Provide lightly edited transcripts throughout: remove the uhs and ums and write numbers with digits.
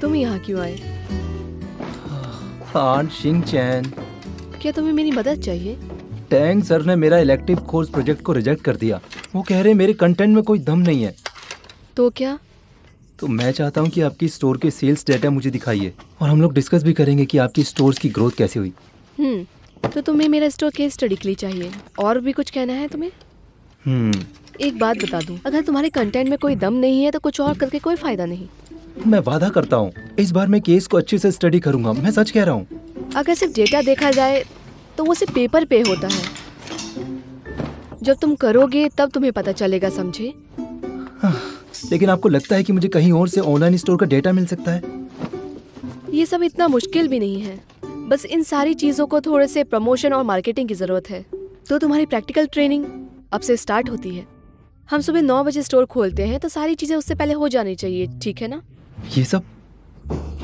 तुम यहाँ क्यों आए? हाँ शिंगचेन, क्या तुम्हें मेरी मदद चाहिए? टैंक सर ने मेरा इलेक्टिव कोर्स प्रोजेक्ट को रिजेक्ट कर दिया। वो कह रहे मेरे कंटेंट में कोई दम नहीं है। तो क्या? तो मैं चाहता हूँ कि आपकी स्टोर के सेल्स डेटा मुझे दिखाइए और हम लोग डिस्कस भी करेंगे कि आपकी स्टोर्स की ग्रोथ कैसे हुई। तो तुम्हें मेरा स्टोर केस स्टडी के लिए चाहिए? और भी कुछ कहना है तुम्हें? एक बात बता दूं, अगर तुम्हारे कंटेंट में कोई दम नहीं है तो कुछ और करके कोई फायदा नहीं। मैं वादा करता हूँ इस बार मैं केस को अच्छे से स्टडी करूँगा। मैं सच कह रहा हूँ। अगर सिर्फ डेटा देखा जाए तो वो सिर्फ पेपर पे होता है। जब तुम करोगे तब तुम्हें पता चलेगा, समझे? लेकिन आपको लगता है कि मुझे कहीं और से ऑनलाइन स्टोर का डेटा मिल सकता है? ये सब इतना मुश्किल भी नहीं है, बस इन सारी चीज़ों को थोड़े से प्रमोशन और मार्केटिंग की ज़रूरत है। तो तुम्हारी प्रैक्टिकल ट्रेनिंग अब से स्टार्ट होती है। हम सुबह 9 बजे स्टोर खोलते हैं तो सारी चीज़ें उससे पहले हो जानी चाहिए, ठीक है ना? ये सब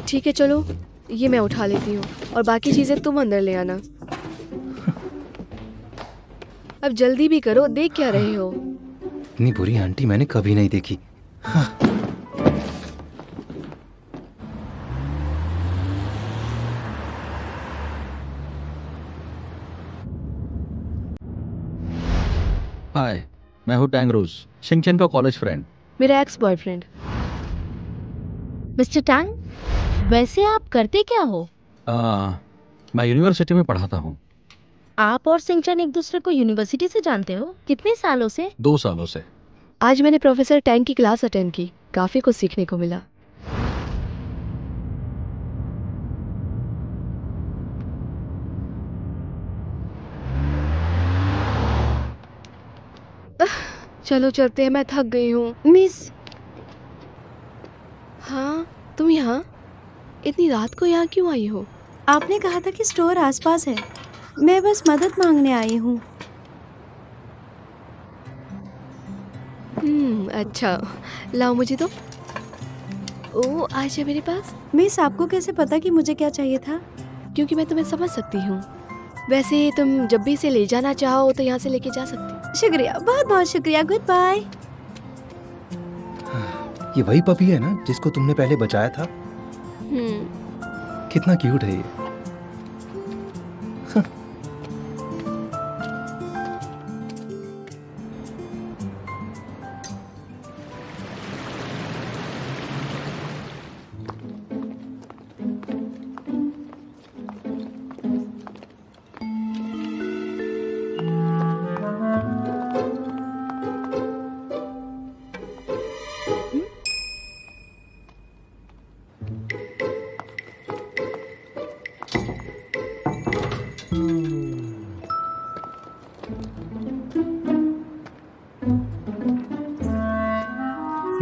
ठीक है, चलो ये मैं उठा लेती हूँ और बाकी चीज़ें तुम अंदर ले आना। अब जल्दी भी करो, देख क्या रहे हो? इतनी बुरी आंटी मैंने कभी नहीं देखी। हाय, मैं हूँ टैंग रूज़, शिंगचेन का कॉलेज फ्रेंड, मेरा एक्स बॉयफ्रेंड। मिस्टर टैंग, वैसे आप करते क्या हो? मैं यूनिवर्सिटी में पढ़ाता हूँ। आप और शिंगचेन एक दूसरे को यूनिवर्सिटी से जानते हो? कितने सालों से? 2 सालों से। आज मैंने प्रोफेसर टैंग की क्लास अटेंड की, काफी कुछ सीखने को मिला। चलो चलते हैं, मैं थक गई हूँ। मिस, हाँ तुम यहाँ इतनी रात को यहाँ क्यों आई हो? आपने कहा था कि स्टोर आसपास है, मैं बस मदद मांगने आई हूँ। अच्छा, लाओ मुझे तो। ओ, आज है मेरे पास। मिस, आपको कैसे पता कि मुझे क्या चाहिए था? क्योंकि मैं तुम्हें समझ सकती हूँ। वैसे तुम जब भी इसे ले जाना चाहो तो यहाँ से लेके जा सकती। शुक्रिया, बहुत बहुत शुक्रिया, गुड बाय। ये वही पपी है ना जिसको तुमने पहले बचाया था? कितना क्यूट है ये।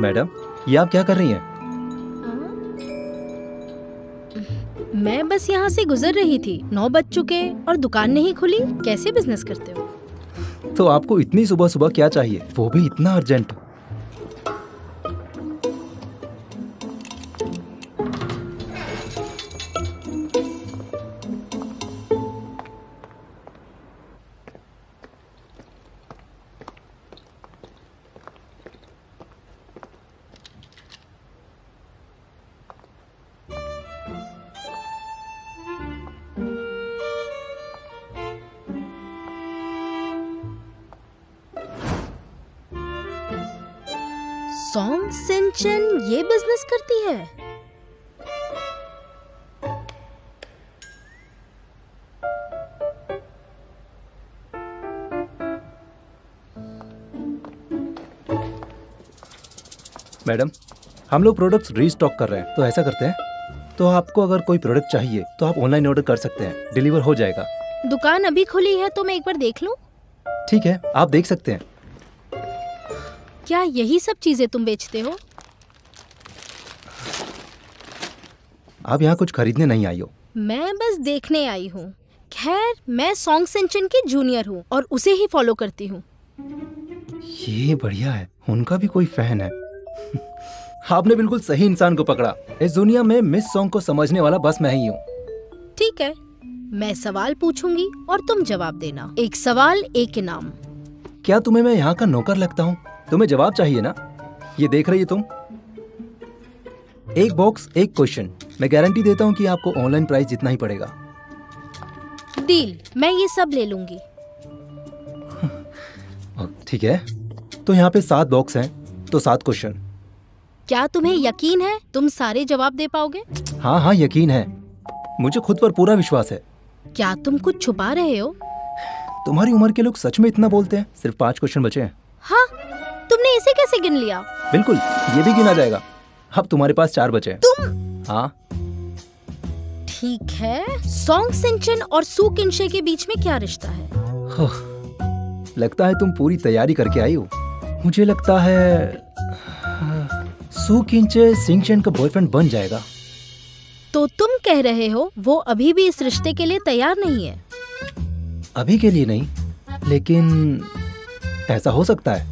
मैडम, ये आप क्या कर रही हैं? मैं बस यहाँ से गुजर रही थी। 9 बज चुके और दुकान नहीं खुली, कैसे बिजनेस करते हो? तो आपको इतनी सुबह सुबह क्या चाहिए, वो भी इतना अर्जेंट? सोंग शिंगचेन ये बिजनेस करती है? मैडम, हम लोग प्रोडक्ट्स रीस्टॉक कर रहे हैं, तो ऐसा करते हैं, तो आपको अगर कोई प्रोडक्ट चाहिए तो आप ऑनलाइन ऑर्डर कर सकते हैं, डिलीवर हो जाएगा। दुकान अभी खुली है तो मैं एक बार देख लूं? ठीक है, आप देख सकते हैं। क्या यही सब चीजें तुम बेचते हो? आप यहाँ कुछ खरीदने नहीं आई हो? मैं बस देखने आई हूँ। खैर, मैं सोंग शिंगचेन की जूनियर हूँ और उसे ही फॉलो करती हूँ। ये बढ़िया है, उनका भी कोई फैन है। आपने बिल्कुल सही इंसान को पकड़ा। इस दुनिया में मिस सोंग को समझने वाला बस मैं ही हूँ। ठीक है, मैं सवाल पूछूंगी और तुम जवाब देना। 1 सवाल 1 इनाम। क्या तुम्हें मैं यहाँ का नौकर लगता हूँ? तुम्हें जवाब चाहिए ना? ये देख रही है तुम? एक बॉक्स एक क्वेश्चन। मैं गारंटी देता हूँ कि आपको ऑनलाइन प्राइस जितना ही पड़ेगा। डील, मैं ये सब ले लूंगी। ठीक है, तो यहाँ पे 7 बॉक्स हैं, तो 7 क्वेश्चन। क्या तुम्हें यकीन है तुम सारे जवाब दे पाओगे? हाँ हाँ यकीन है, मुझे खुद पर पूरा विश्वास है। क्या तुम कुछ छुपा रहे हो? तुम्हारी उम्र के लोग सच में इतना बोलते हैं। सिर्फ 5 क्वेश्चन बचे हैं। हाँ, तुमने इसे कैसे गिन लिया? बिल्कुल, ये भी गिना जाएगा। अब तुम्हारे पास 4 बचे हैं। तुम? हाँ ठीक है। सोंग शिंगचेन और सू किनशे के बीच में क्या रिश्ता है? लगता है तुम पूरी तैयारी करके आई हो। मुझे लगता है सू किनशे शिंगचेन का बॉयफ्रेंड बन जाएगा। तो तुम कह रहे हो वो अभी भी इस रिश्ते के लिए तैयार नहीं है? अभी के लिए नहीं, लेकिन ऐसा हो सकता है।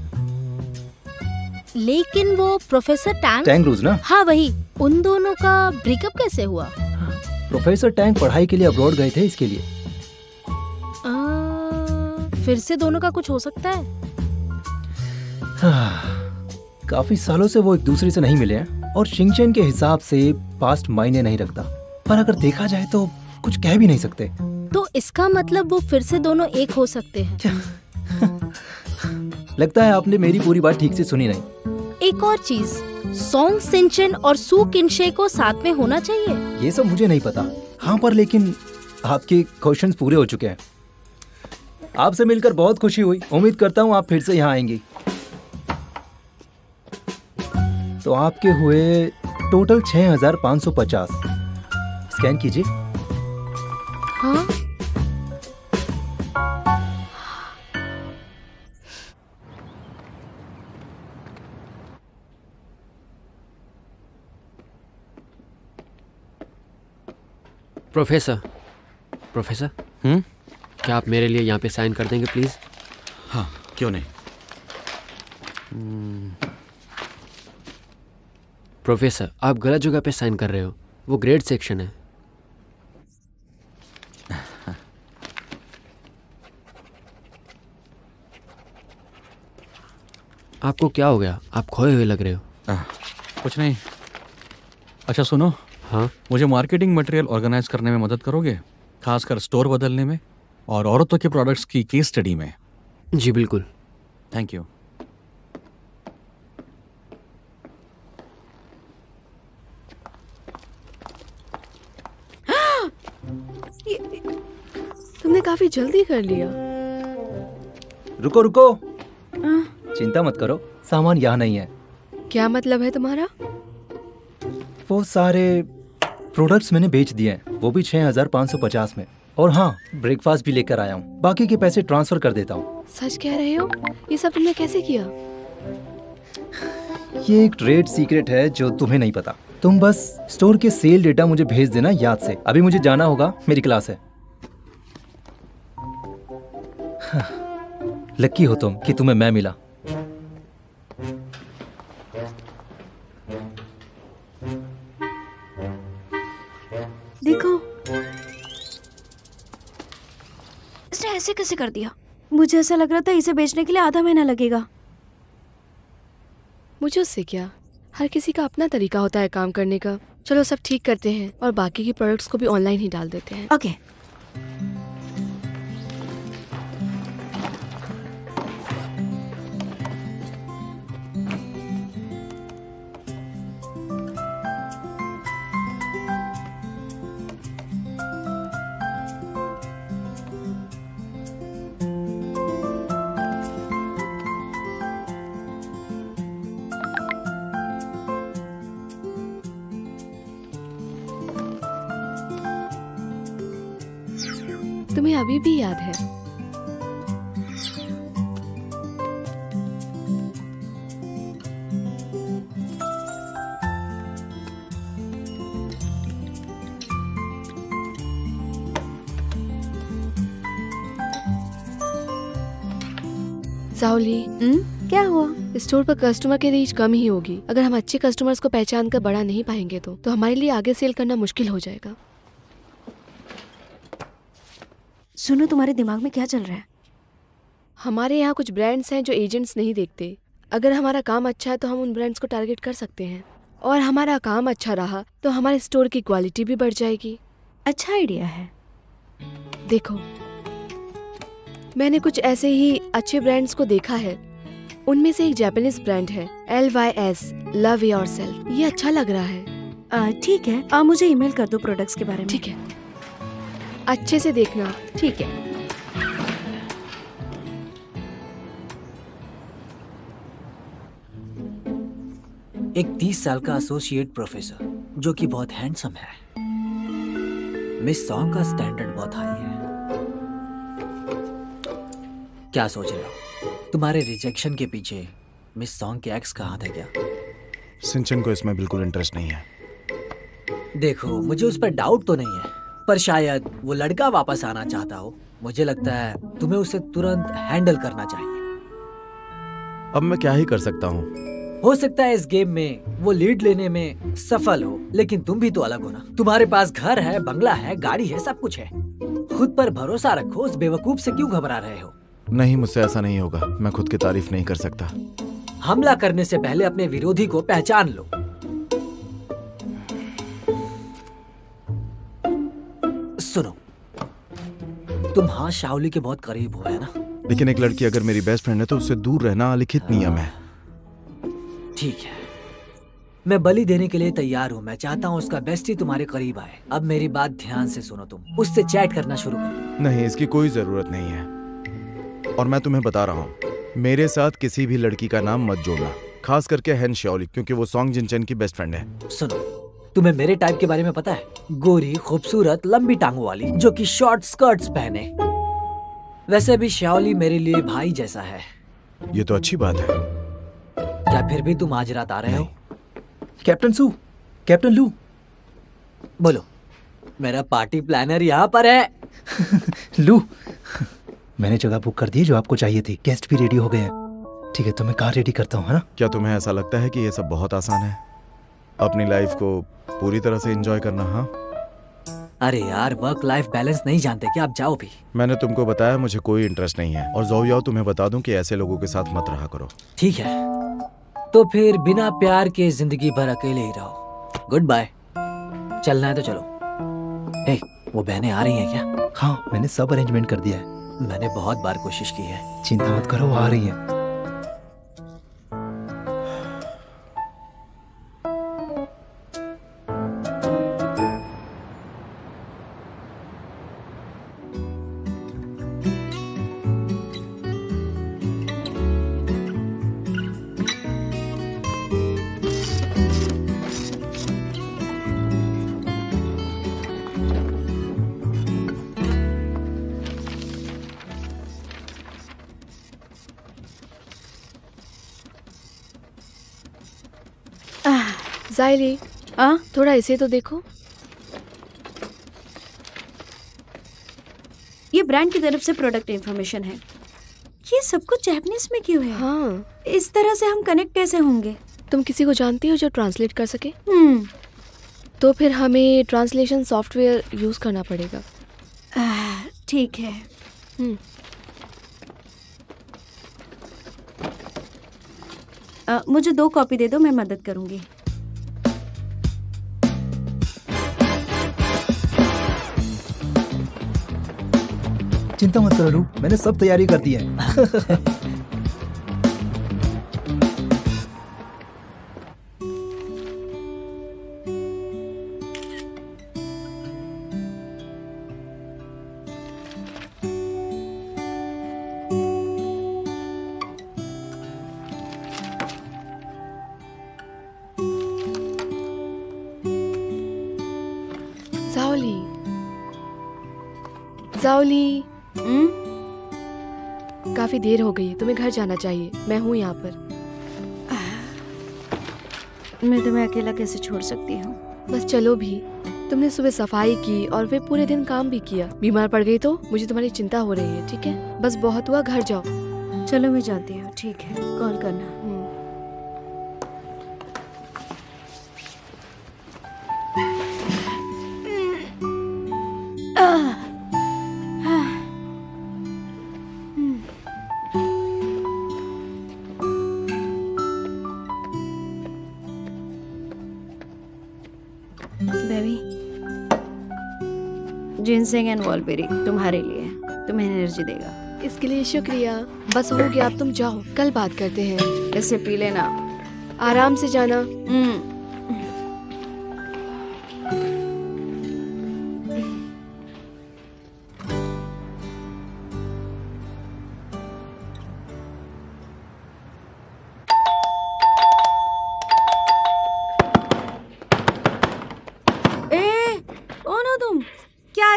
लेकिन वो प्रोफेसर टैंग रूज़ ना? हाँ वही, उन दोनों का ब्रेकअप कैसे हुआ? प्रोफेसर टैंग पढ़ाई के लिए अब्रॉड गए थे, इसके लिए। फिर से दोनों का कुछ हो सकता है। काफी सालों से वो एक दूसरे से नहीं मिले हैं और शिंगचेन के हिसाब से पास्ट मायने नहीं रखता, पर अगर देखा जाए तो कुछ कह भी नहीं सकते। तो इसका मतलब वो फिर से दोनों एक हो सकते हैं। लगता है आपने मेरी पूरी बात ठीक से सुनी नहीं। एक और चीज, सोंग शिंगचेन और सू किनशे को साथ में होना चाहिए। ये सब मुझे नहीं पता। हाँ पर लेकिन आपके क्वेश्चंस पूरे हो चुके हैं। आपसे मिलकर बहुत खुशी हुई। उम्मीद करता हूँ आप फिर से यहाँ आएंगी। तो आपके हुए टोटल 6550। स्कैन कीजिए। हाँ? प्रोफेसर क्या आप मेरे लिए यहाँ पे साइन कर देंगे प्लीज़? हाँ क्यों नहीं। प्रोफेसर आप गलत जगह पे साइन कर रहे हो, वो ग्रेड सेक्शन है। आपको क्या हो गया? आप खोए हुए लग रहे हो। कुछ नहीं। अच्छा सुनो। हाँ? मुझे मार्केटिंग मटेरियल ऑर्गेनाइज करने में मदद करोगे, खासकर स्टोर बदलने में और औरतों के प्रोडक्ट्स की केस स्टडी में? जी बिल्कुल। Thank you. तुमने काफी जल्दी कर लिया। रुको रुको, चिंता मत करो, सामान यहाँ नहीं है। क्या मतलब है तुम्हारा? वो सारे प्रोडक्ट्स मैंने बेच दिए हैं, वो भी 6550 में। और हाँ, ब्रेकफास्ट भी लेकर आया हूँ। बाकी के पैसे ट्रांसफर कर देता हूँ। सच कह रहे हो? ये सब तुमने कैसे किया? ये एक ट्रेड सीक्रेट है जो तुम्हें नहीं पता। तुम बस स्टोर के सेल डेटा मुझे भेज देना याद से। अभी मुझे जाना होगा, मेरी क्लास है। लकी हो तुम कि तुम्हें मैं मिला। इसने ऐसे कैसे कर दिया? मुझे ऐसा लग रहा था इसे बेचने के लिए आधा महीना लगेगा। मुझे उससे क्या, हर किसी का अपना तरीका होता है काम करने का। चलो सब ठीक करते हैं और बाकी के प्रोडक्ट्स को भी ऑनलाइन ही डाल देते हैं। ओके। तुम्हें अभी भी याद है? शाओली, क्या हुआ? स्टोर पर कस्टमर की रीच कम ही होगी। अगर हम अच्छे कस्टमर्स को पहचान कर बढ़ा नहीं पाएंगे तो हमारे लिए आगे सेल करना मुश्किल हो जाएगा। सुनो, तुम्हारे दिमाग में क्या चल रहा है? हमारे यहाँ कुछ ब्रांड्स हैं जो एजेंट्स नहीं देखते। अगर हमारा काम अच्छा है तो हम उन ब्रांड्स को टारगेट कर सकते हैं। और हमारा काम अच्छा रहा तो हमारे स्टोर की क्वालिटी भी बढ़ जाएगी। अच्छा आइडिया है। देखो, मैंने कुछ ऐसे ही अच्छे ब्रांड्स को देखा है। उनमें से एक जापानीज ब्रांड है LYS Love Yourself। ये अच्छा लग रहा है। ठीक है, आप मुझे ईमेल कर दो प्रोडक्ट्स के बारे में। ठीक है, अच्छे से देखना। ठीक है। एक 30 साल का एसोसिएट प्रोफेसर जो कि बहुत हैंडसम है। मिस सॉन्ग का स्टैंडर्ड बहुत हाई है। क्या सोच रहे हो? तुम्हारे रिजेक्शन के पीछे मिस सॉन्ग के एक्स का हाथ है क्या? शिंचन को इसमें बिल्कुल इंटरेस्ट नहीं है। देखो, मुझे उस पर डाउट तो नहीं है, पर शायद वो लड़का वापस आना चाहता हो। मुझे लगता है तुम्हें उसे तुरंत हैंडल करना चाहिए। अब मैं क्या ही कर सकता हूँ? हो सकता है इस गेम में वो लीड लेने में सफल हो, लेकिन तुम भी तो अलग हो ना। तुम्हारे पास घर है, बंगला है, गाड़ी है, सब कुछ है। खुद पर भरोसा रखो। उस बेवकूफ से क्यों घबरा रहे हो? नहीं, मुझसे ऐसा नहीं होगा। मैं खुद की तारीफ नहीं कर सकता। हमला करने से पहले अपने विरोधी को पहचान लो। सुनो, तुम हाँ शाओली के बहुत करीब हो, है ना? लेकिन एक लड़की अगर मेरी बेस्ट फ्रेंड है तो उससे दूर रहना लिखित नियम है। ठीक है, मैं बलि देने के लिए तैयार हूँ। मैं चाहता हूँ उसका बेस्टी तुम्हारे करीब आए। अब मेरी बात ध्यान से सुनो, तुम उससे चैट करना शुरू करो। नहीं, इसकी कोई जरूरत नहीं है। और मैं तुम्हें बता रहा हूँ, मेरे साथ किसी भी लड़की का नाम मत जोड़ना, खास करके हैन शाओली, क्योंकि वो सोंग जिनसेंग की बेस्ट फ्रेंड है। सुनो, तुम्हें मेरे टाइप के बारे में पता है? गोरी, खूबसूरत, लंबी टांगों वाली, जो की शॉर्ट स्कर्ट्स पहने। वैसे भी शाओली मेरे लिए भाई जैसा है। ये तो अच्छी बात है। या फिर भी तुम आज रात आ रहे हो? कैप्टन सू, कैप्टन लू, बोलो। मेरा पार्टी प्लानर यहाँ पर है। लू, मैंने जगह बुक कर दी है जो आपको चाहिए थी। गेस्ट भी रेडी हो गए हैं। ठीक है, तो मैं कार रेडी करता हूँ, है ना? क्या तुम्हें ऐसा लगता है कि ये सब बहुत आसान है, अपनी लाइफ को पूरी तरह से एंजॉय करना? हाँ। अरे यार, वर्क लाइफ बैलेंस नहीं जानते क्या? आप जाओ भी। मैंने तुमको बताया मुझे कोई इंटरेस्ट नहीं है। और जोयाओ, तुम्हें बता दूं कि ऐसे लोगों के साथ मत रहा करो। ठीक है, तो फिर बिना प्यार के जिंदगी भर अकेले ही रहो। Good bye. चलना है तो चलो। ए, वो बहनें आ रही हैं क्या? हाँ, मैंने सब अरेंजमेंट कर दिया है। मैंने बहुत बार कोशिश की है। चिंता मत करो, वो आ रही है। जायली, थोड़ा इसे तो देखो। ये ब्रांड की तरफ से प्रोडक्ट इन्फॉर्मेशन है। ये सब कुछ जापानीज में क्यों है? हाँ। इस तरह से हम कनेक्ट कैसे होंगे? तुम किसी को जानती हो जो ट्रांसलेट कर सके? तो फिर हमें ट्रांसलेशन सॉफ्टवेयर यूज करना पड़ेगा। ठीक है। मुझे 2 कॉपी दे दो, मैं मदद करूंगी। चिंता मत करो लू, मैंने सब तैयारी कर दी है। जाओली, जाओली, काफी देर हो गई है, तुम्हें घर जाना चाहिए। मैं हूँ यहाँ पर। मैं तुम्हें अकेला कैसे छोड़ सकती हूँ? बस चलो भी। तुमने सुबह सफाई की और फिर पूरे दिन काम भी किया। बीमार पड़ गई तो मुझे तुम्हारी चिंता हो रही है। ठीक है, बस बहुत हुआ, घर जाओ। चलो, मैं जाती हूँ। ठीक है, कॉल करना। जिनसेंग एंड वॉलबेरी तुम्हारे लिए, तुम्हें एनर्जी देगा। इसके लिए शुक्रिया। बस हो गया, अब तुम जाओ, कल बात करते हैं। इसे पी लेना, आराम से जाना।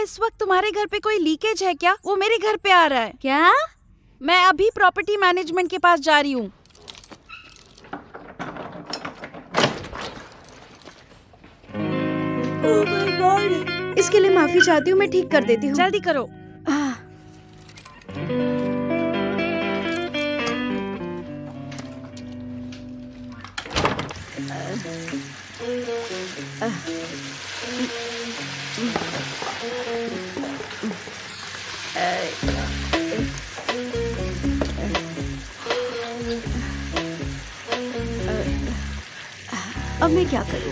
इस वक्त तुम्हारे घर पे कोई लीकेज है क्या? वो मेरे घर पे आ रहा है क्या? मैं अभी प्रॉपर्टी मैनेजमेंट के पास जा रही हूँ। ओह माय गॉड, इसके लिए माफी चाहती हूँ, मैं ठीक कर देती हूँ। जल्दी करो। अब मैं क्या करूं?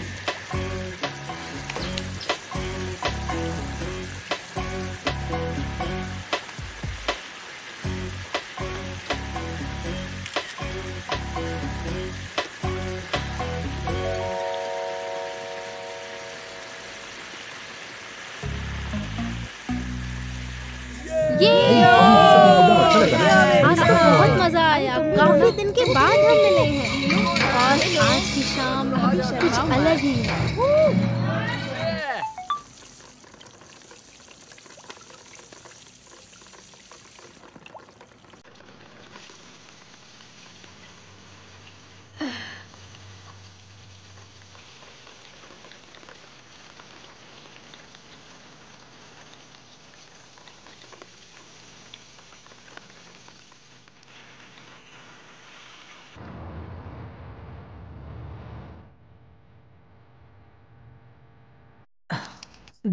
काफी दिन के बाद हम मिले हैं और आज की शाम कुछ अलग ही है।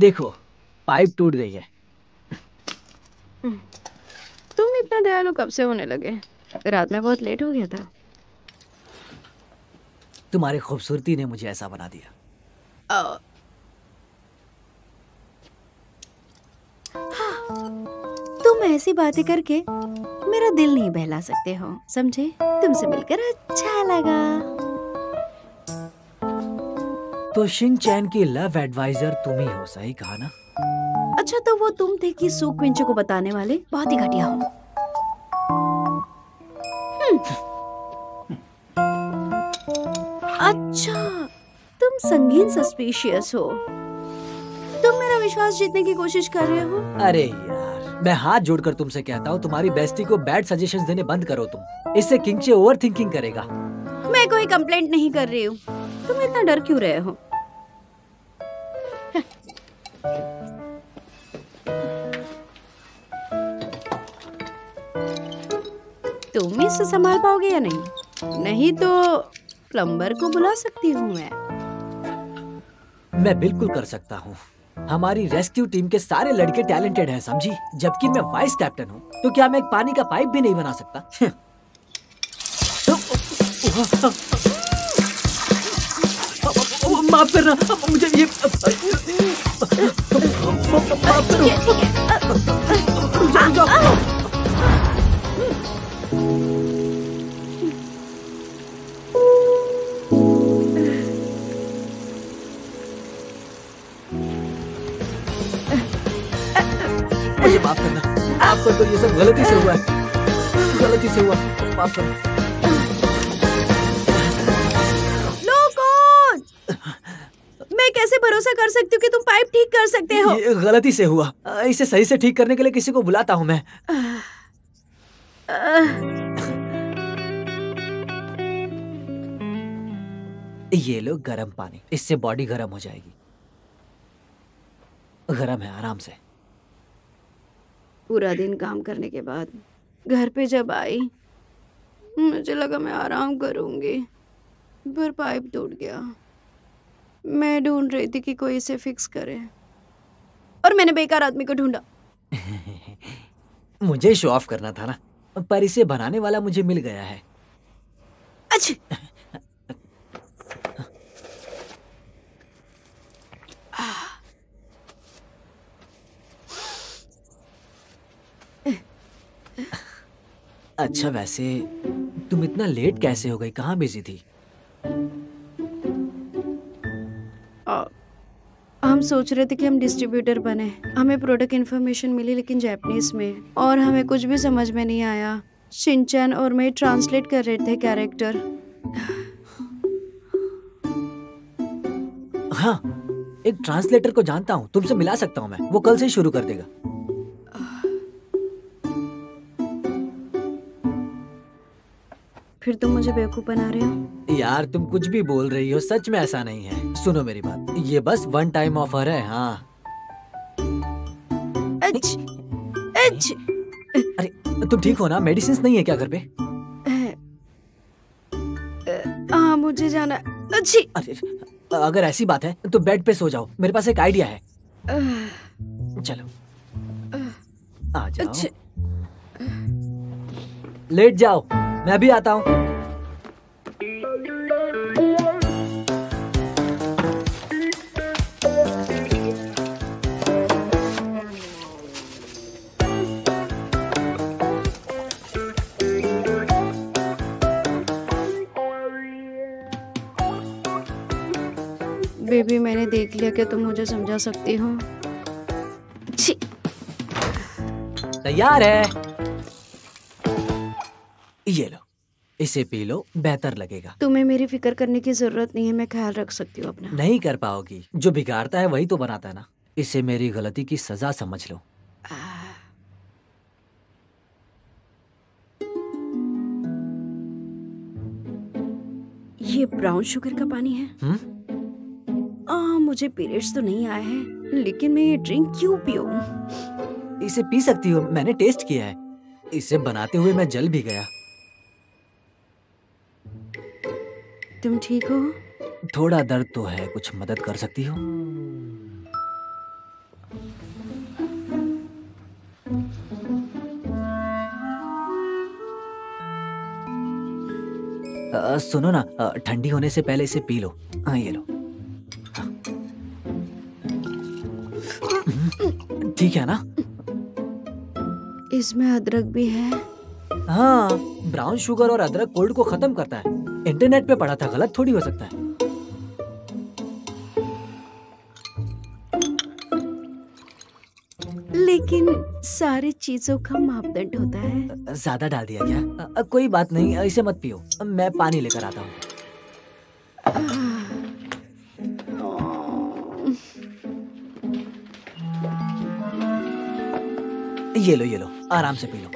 देखो, पाइप टूट गई है। तुम इतना दयालु कब से होने लगे? रात में बहुत लेट हो गया था। तुम्हारी खूबसूरती ने मुझे ऐसा बना दिया। तुम ऐसी बातें करके मेरा दिल नहीं बहला सकते हो, समझे? तुमसे मिलकर अच्छा लगा। तो शिंगचेन की लव एडवाइजर तुम ही हो, सही कहा ना? अच्छा, तो वो तुम थे कि सू क्विंचे को बताने वाले? बहुत ही घटिया हो। अच्छा, तुम संगीन सस्पिशियस हो। तुम मेरा विश्वास जीतने की कोशिश कर रहे हो। अरे यार, मैं हाथ जोड़कर तुमसे कहता हूँ, तुम्हारी बेस्टी को बैड सजेशंस देने बंद करो। तुम इससे किंगचे ओवरथिंकिंग करेगा। मैं कोई कंप्लेंट नहीं कर रही हूँ। तुम इतना डर क्यों रहे हो? तुम इसे संभाल पाओगे या नहीं? नहीं तो प्लम्बर को बुला सकती हूँ मैं बिल्कुल कर सकता हूँ। हमारी रेस्क्यू टीम के सारे लड़के टैलेंटेड हैं, समझी? जबकि मैं वाइस कैप्टन हूँ, तो क्या मैं एक पानी का पाइप भी नहीं बना सकता? माफ करना मुझे, ये माफ करो। मुझे माफ करना, माफ कर दो, ये सब गलती से हुआ है, गलती से हुआ, माफ करना। मैं कैसे भरोसा कर सकती हूँ कि तुम पाइप ठीक कर सकते हो? ये गलती से हुआ, इसे सही से ठीक करने के लिए किसी को बुलाता हूँ मैं। ये लो गरम पानी, इससे बॉडी गरम हो जाएगी। गरम है, आराम से। पूरा दिन काम करने के बाद घर पे जब आई, मुझे लगा मैं आराम करूंगी, पर पाइप टूट गया। मैं ढूंढ रही थी कि कोई इसे फिक्स करे, और मैंने बेकार आदमी को ढूंढा। मुझे शो ऑफ करना था ना, पर इसे बनाने वाला मुझे मिल गया है। अच्छा, अच्छा वैसे तुम इतना लेट कैसे हो गई? कहाँ बिजी थी? हम सोच रहे थे कि हम डिस्ट्रीब्यूटर बने, हमें प्रोडक्ट इन्फॉर्मेशन मिली लेकिन जापानीज में, और हमें कुछ भी समझ में नहीं आया। शिंचन और मैं ट्रांसलेट कर रहे थे कैरेक्टर। हाँ, एक ट्रांसलेटर को जानता हूँ, तुमसे मिला सकता हूँ मैं, वो कल से शुरू कर देगा। फिर तुम मुझे बेवकूफ बना रहे हो। यार तुम कुछ भी बोल रही हो, सच में ऐसा नहीं है। सुनो मेरी बात, ये बस वन टाइम ऑफर है। हाँ अरे तुम ठीक हो ना? मेडिसिन नहीं है क्या घर पे? हाँ मुझे जाना। अरे अगर ऐसी बात है तो बेड पे सो जाओ, मेरे पास एक आइडिया है। चलो आ जाओ, लेट जाओ, मैं अभी आता हूँ। बेबी मैंने देख लिया, क्या तुम मुझे समझा सकती हो? तैयार है, ये लो, इसे पी लो, बेहतर लगेगा। तुम्हें मेरी फिक्र करने की जरूरत नहीं है, मैं ख्याल रख सकती हूँ अपना। नहीं कर पाओगी, जो बिगाड़ता है वही तो बनाता है ना। इसे मेरी गलती की सजा समझ लो। ये ब्राउन शुगर का पानी है। मुझे पीरियड्स तो नहीं आए हैं, लेकिन मैं ये ड्रिंक क्यों पीऊं? इसे पी सकती हो, मैंने टेस्ट किया है। इसे बनाते हुए मैं जल भी गया। तुम ठीक हो? थोड़ा दर्द तो है, कुछ मदद कर सकती हो? सुनो ना, ठंडी होने से पहले इसे पी लो। हाँ ये लो, ठीक है ना? इसमें अदरक भी है। हाँ, ब्राउन शुगर और अदरक कोल्ड को खत्म करता है। इंटरनेट पे पढ़ा था, गलत थोड़ी हो सकता है। लेकिन सारी चीजों का मापदंड होता है। ज्यादा डाल दिया क्या? कोई बात नहीं, इसे मत पियो, मैं पानी लेकर आता हूँ। ये लो, आराम से पी लो।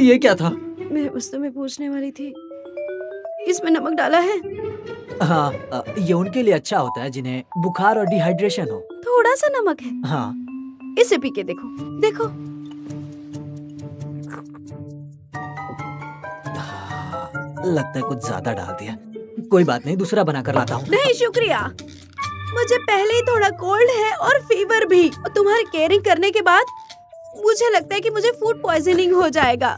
ये क्या था? मैं उस समय पूछने वाली थी। इसमें नमक डाला है? हाँ, ये उनके लिए अच्छा होता है जिन्हें बुखार और डिहाइड्रेशन हो। थोड़ा सा नमक है। हाँ इसे पी के देखो। देखो लगता है कुछ ज्यादा डाल दिया। कोई बात नहीं, दूसरा बना कर लाता हूँ। नहीं शुक्रिया, मुझे पहले ही थोड़ा कोल्ड है और फीवर भी। तुम्हारे केयरिंग करने के बाद मुझे लगता है कि मुझे फूड पॉइजनिंग हो जाएगा।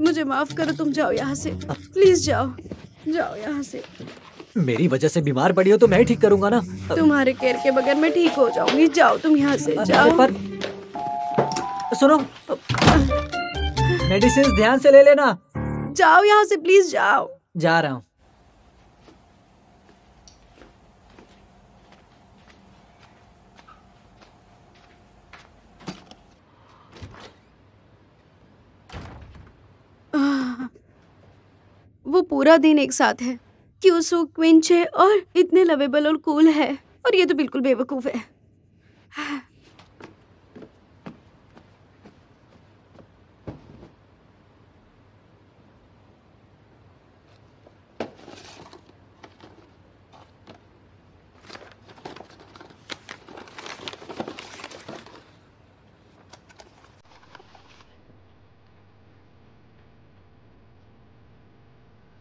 मुझे माफ करो, तुम जाओ यहाँ से, प्लीज जाओ यहाँ से। मेरी वजह से बीमार पड़ी हो तो मैं ही ठीक करूँगा ना। तुम्हारे केयर के बगैर मैं ठीक हो जाऊंगी। जाओ तुम यहाँ से, जाओ। पर सुनो, मेडिसिन ध्यान से ले लेना। जाओ यहाँ से, प्लीज जाओ। जा रहा हूँ। वो पूरा दिन एक साथ है, क्यों सू क्विंचे, और इतने लवेबल और कूल है, और ये तो बिल्कुल बेवकूफ है।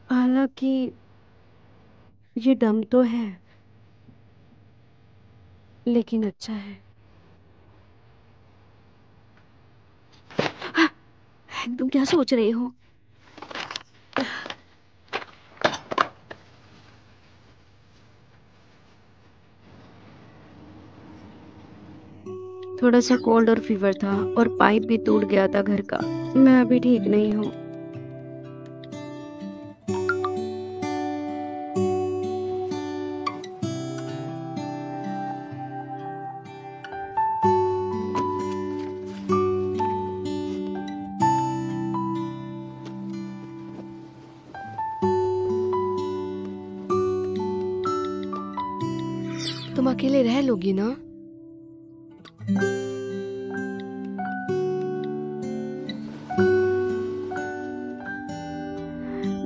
हालांकि ये डम तो है, लेकिन अच्छा है। तुम क्या सोच रहे हो? थोड़ा सा कोल्ड और फीवर था और पाइप भी टूट गया था घर का। मैं अभी ठीक नहीं हूँ। तुम अकेले रह लोगी ना?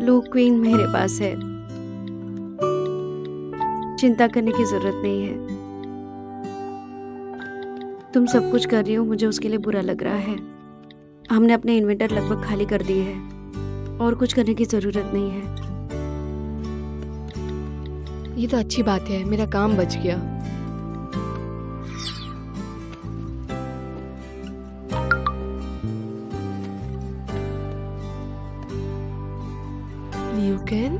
लू क्वीन मेरे पास है, चिंता करने की जरूरत नहीं है। तुम सब कुछ कर रही हो, मुझे उसके लिए बुरा लग रहा है। हमने अपने इन्वेंटर लगभग खाली कर दिए हैं और कुछ करने की जरूरत नहीं है। ये तो अच्छी बात है, मेरा काम बच गया। यू कैन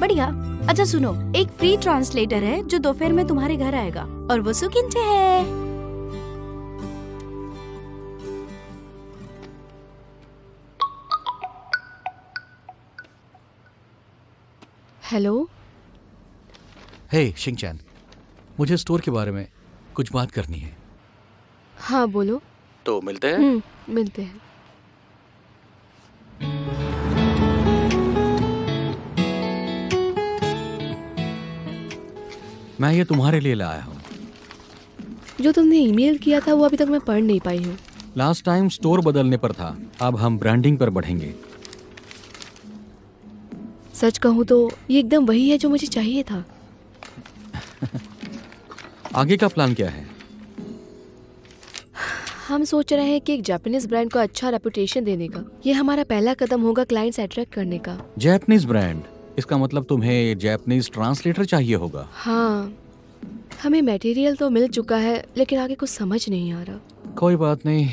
बढ़िया। अच्छा सुनो, एक फ्री ट्रांसलेटर है जो दोपहर में तुम्हारे घर आएगा और वो सू किनशे है। हेलो। हे शिंगचेन, मुझे स्टोर के बारे में कुछ बात करनी है। हाँ बोलो। तो मिलते हैं। मिलते हैं। मैं ये तुम्हारे लिए लाया हूँ। जो तुमने ईमेल किया था वो अभी तक मैं पढ़ नहीं पाई हूँ। लास्ट टाइम स्टोर बदलने पर था, अब हम ब्रांडिंग पर बढ़ेंगे। सच कहूँ तो ये एकदम वही है जो मुझे चाहिए था। आगे का प्लान क्या है? हम सोच रहे हैं कि एक जापानीज ब्रांड को अच्छा रेपुटेशन देने का। ये हमारा पहला कदम होगा क्लाइंट्स अट्रैक्ट करने का। जापानीज ब्रांड, इसका मतलब तुम्हें जापानीज ट्रांसलेटर चाहिए होगा। हाँ, हमें मटेरियल तो मिल चुका है लेकिन आगे कुछ समझ नहीं आ रहा। कोई बात नहीं,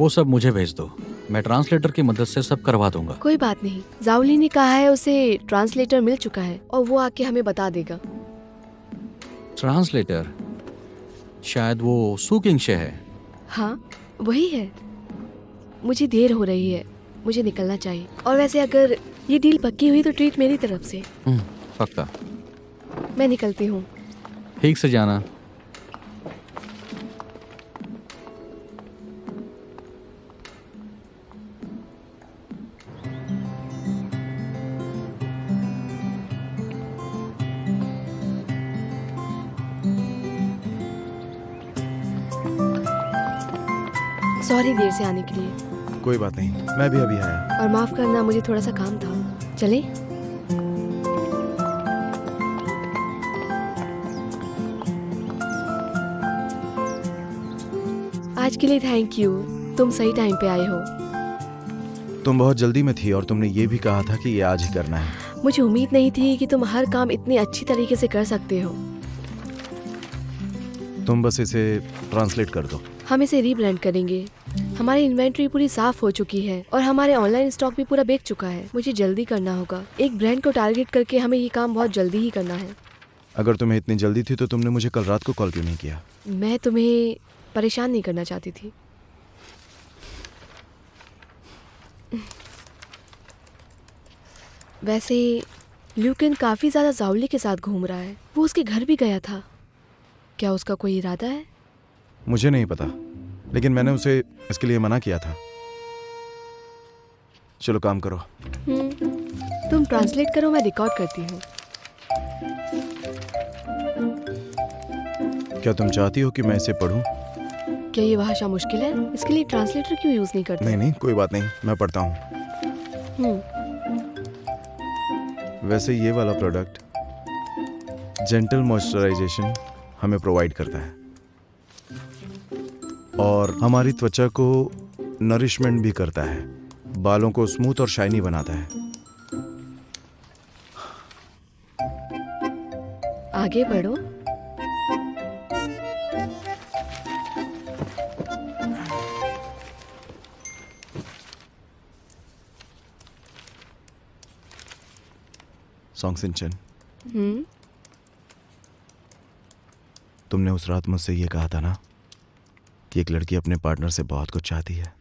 वो सब मुझे भेज दो, मैं ट्रांसलेटर की मदद से सब करवा दूंगा। कोई बात नहीं। शाओली ने कहा है उसे ट्रांसलेटर मिल चुका है और वो आके हमें बता देगा। ट्रांसलेटर शायद वो सू किनशे है। हाँ वही है। मुझे देर हो रही है, मुझे निकलना चाहिए। और वैसे अगर ये डील पक्की हुई तो ट्रीट मेरी तरफ से। पक्का। मैं निकलती हूँ। ठीक से जाना। सॉरी देर से आने के लिए। कोई बात नहीं, मैं भी अभी आया। और माफ करना, मुझे थोड़ा सा काम था। चले। आज के लिए थैंक यू, तुम सही टाइम पे आए हो। तुम बहुत जल्दी में थी और तुमने ये भी कहा था कि ये आज ही करना है। मुझे उम्मीद नहीं थी कि तुम हर काम इतने अच्छी तरीके से कर सकते हो। तुम बस इसे ट्रांसलेट कर दो। हम इसे रीब्रांड करेंगे। हमारी इन्वेंट्री पूरी साफ हो चुकी है और हमारे ऑनलाइन स्टॉक भी पूरा बेच चुका है। मुझे जल्दी करना होगा। एक ब्रांड को टारगेट करके हमें ये काम बहुत जल्दी ही करना है। अगर तुम्हें इतनी जल्दी थी तो तुमने मुझे कल रात को कॉल क्यों नहीं किया? मैं तुम्हें परेशान नहीं करना चाहती थी। वैसे ल्यूकिन काफी ज्यादा शाओली के साथ घूम रहा है। वो उसके घर भी गया था। क्या उसका कोई इरादा है? मुझे नहीं पता, लेकिन मैंने उसे इसके लिए मना किया था। चलो काम करो। तुम ट्रांसलेट करो, मैं रिकॉर्ड करती हूँ। क्या तुम चाहती हो कि मैं इसे पढूं? क्या ये भाषा मुश्किल है? इसके लिए ट्रांसलेटर क्यों यूज नहीं करते? नहीं कोई बात नहीं, मैं पढ़ता हूँ। वैसे ये वाला प्रोडक्ट जेंटल मॉइस्चराइजेशन हमें प्रोवाइड करता है और हमारी त्वचा को नरिशमेंट भी करता है, बालों को स्मूथ और शाइनी बनाता है। आगे बढ़ो। सोंग शिंगचेन, तुमने उस रात मुझसे ये कहा था ना कि एक लड़की अपने पार्टनर से बहुत कुछ चाहती है।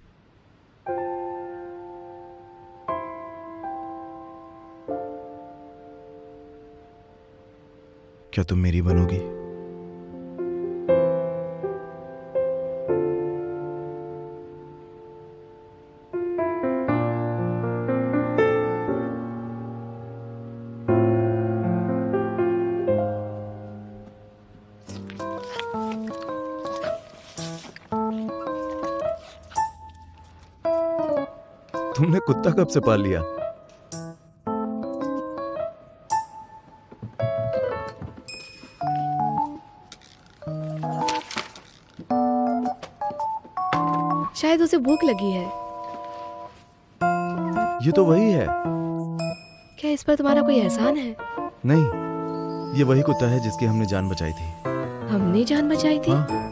क्या तुम मेरी बनोगी? तुमने कुत्ता कब से पाल लिया? शायद उसे भूख लगी है। ये तो वही है। क्या इस पर तुम्हारा कोई एहसान है? नहीं, ये वही कुत्ता है जिसकी हमने जान बचाई थी। हमने जान बचाई थी? हाँ।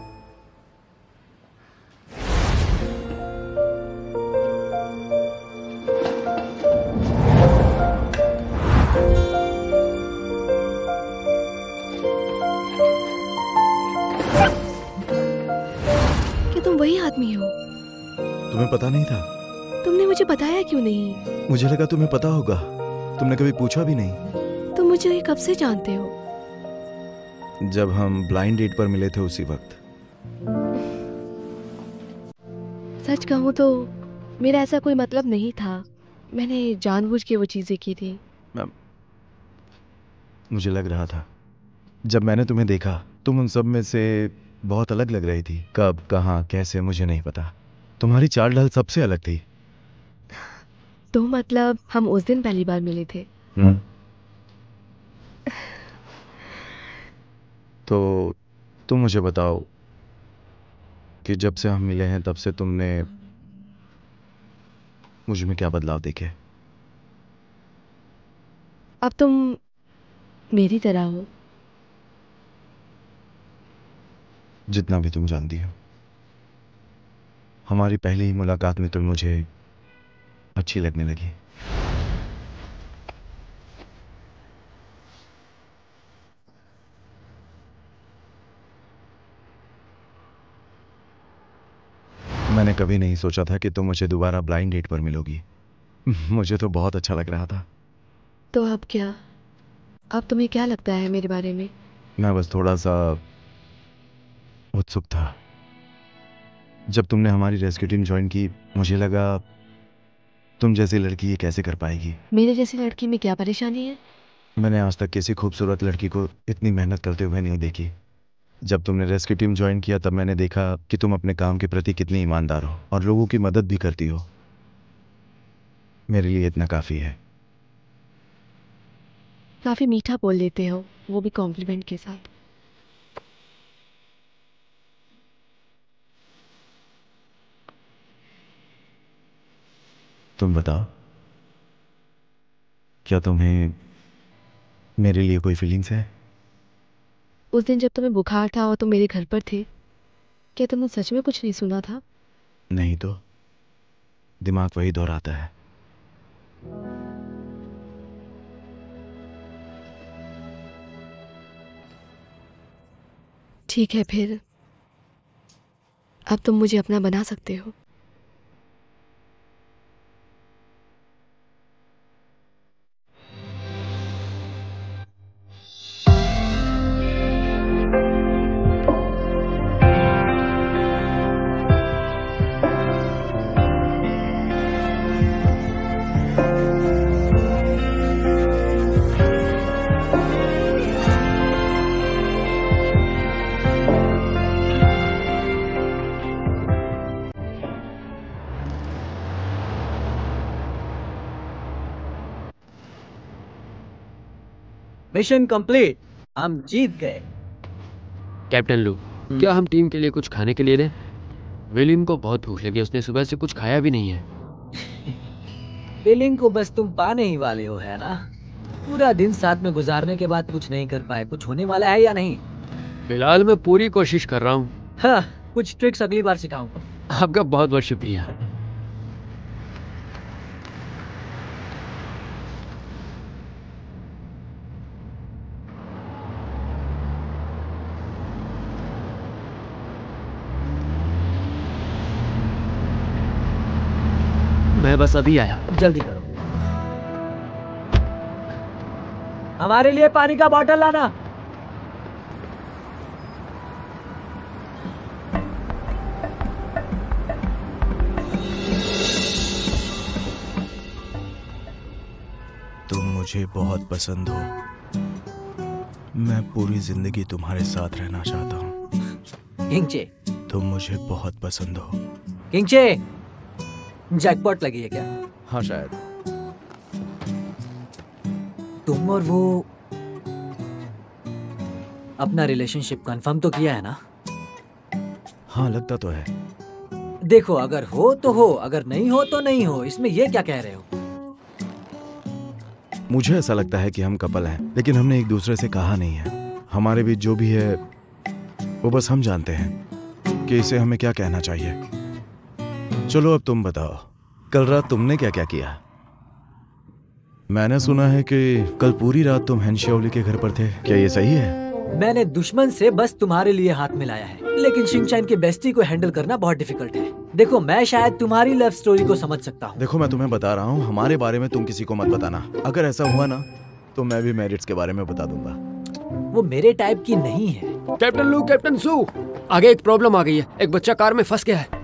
पता नहीं था। तुमने मुझे बताया क्यों नहीं? मुझे लगा तुम्हें पता होगा, तुमने कभी पूछा भी नहीं। तुम मुझे कब से जानते हो? जब हम ब्लाइंड डेट पर मिले थे उसी वक्त। सच कहूँ तो मेरा ऐसा कोई मतलब नहीं था, मैंने जानबूझ के वो चीजें की थी। मुझे लग रहा था जब मैंने तुम्हें देखा तुम उन सब में से बहुत अलग लग रही थी। कब, कहाँ, कैसे, मुझे नहीं पता। तुम्हारी चाल ढाल सबसे अलग थी। तो मतलब हम उस दिन पहली बार मिले थे। तो तुम मुझे बताओ कि जब से हम मिले हैं तब से तुमने मुझ में क्या बदलाव देखे? अब तुम मेरी तरह हो। जितना भी तुम जानती हो। हमारी पहली ही मुलाकात में तुम मुझे अच्छी लगने लगी। मैंने कभी नहीं सोचा था कि तुम मुझे दोबारा ब्लाइंड डेट पर मिलोगी। मुझे तो बहुत अच्छा लग रहा था। तो अब क्या? अब तुम्हें क्या लगता है मेरे बारे में? मैं बस थोड़ा सा उत्सुक था। जब तुमने हमारी रेस्क्यू टीम ज्वाइन की मुझे लगा तुम जैसी लड़की ये कैसे कर पाएगी। मेरे जैसी लड़की में क्या परेशानी है? मैंने आज तक किसी खूबसूरत लड़की को इतनी मेहनत करते हुए नहीं देखी। जब तुमने रेस्क्यू टीम ज्वाइन किया तब मैंने देखा कि तुम अपने काम के प्रति कितनी ईमानदार हो और लोगों की मदद भी करती हो। मेरे लिए इतना काफ़ी है। काफ़ी मीठा बोल लेते हो, वो भी कॉम्प्लीमेंट के साथ। तुम बताओ, क्या तुम्हें मेरे लिए कोई फीलिंग्स है? उस दिन जब तुम्हें बुखार था और तुम मेरे घर पर थे, क्या तुमने सच में कुछ नहीं सुना था? नहीं तो दिमाग वही दोहराता है। ठीक है, फिर अब तुम मुझे अपना बना सकते हो। मिशन कंप्लीट, हम जीत गए। कैप्टन लू, क्या हम टीम के लिए कुछ खाने के लिए दें? विलियम को बहुत भूख लगी, उसने सुबह से कुछ खाया भी नहीं है। विलियम को बस तुम पाने ही वाले हो, है ना? पूरा दिन साथ में गुजारने के बाद कुछ नहीं कर पाए, कुछ होने वाला है या नहीं? फिलहाल मैं पूरी कोशिश कर रहा हूँ। हाँ, कुछ ट्रिक्स अगली बार सिखाऊंगा। आपका बहुत बहुत शुक्रिया। बस अभी आया, जल्दी करो। हमारे लिए पानी का बॉटल लाना। तुम मुझे बहुत पसंद हो, मैं पूरी जिंदगी तुम्हारे साथ रहना चाहता हूँ। किनशे, तुम मुझे बहुत पसंद हो। किनशे, जैकपॉट लगी है क्या? हाँ शायद। तुम और वो अपना रिलेशनशिप कंफर्म तो किया है ना? हाँ लगता तो है। देखो अगर हो तो हो, अगर नहीं हो तो नहीं हो, इसमें ये क्या कह रहे हो? मुझे ऐसा लगता है कि हम कपल हैं, लेकिन हमने एक दूसरे से कहा नहीं है। हमारे बीच जो भी है वो बस हम जानते हैं कि इसे हमें क्या कहना चाहिए। चलो अब तुम बताओ, कल रात तुमने क्या क्या किया? मैंने सुना है कि कल पूरी रात तुम शाओली के घर पर थे, क्या ये सही है? मैंने दुश्मन से बस तुम्हारे लिए हाथ मिलाया है, लेकिन शिंगचेन की बेस्टी को हैंडल करना बहुत डिफिकल्ट है। देखो मैं शायद तुम्हारी लव स्टोरी को समझ सकता हूँ। देखो मैं तुम्हें बता रहा हूँ, हमारे बारे में तुम किसी को मत बताना। अगर ऐसा हुआ ना तो मैं भी मेरिट्स के बारे में बता दूंगा। वो मेरे टाइप की नहीं है। कैप्टन लू, कैप्टन सू, आगे एक प्रॉब्लम आ गई है, एक बच्चा कार में फंस गया है।